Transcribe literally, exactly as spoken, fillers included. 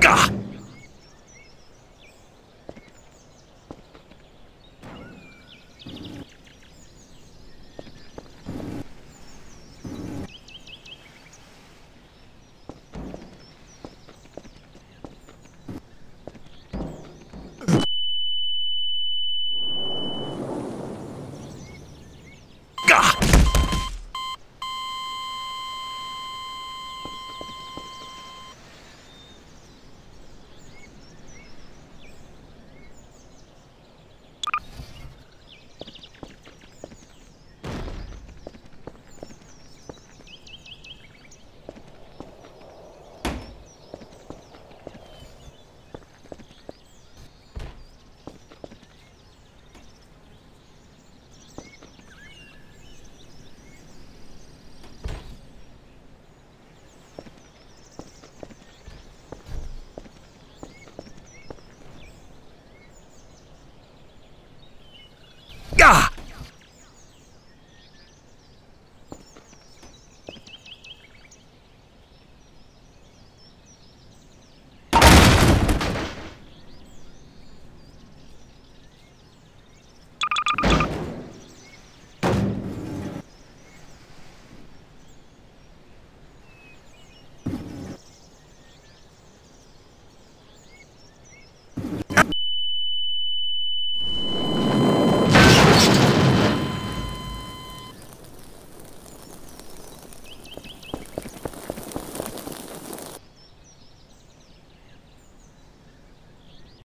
God!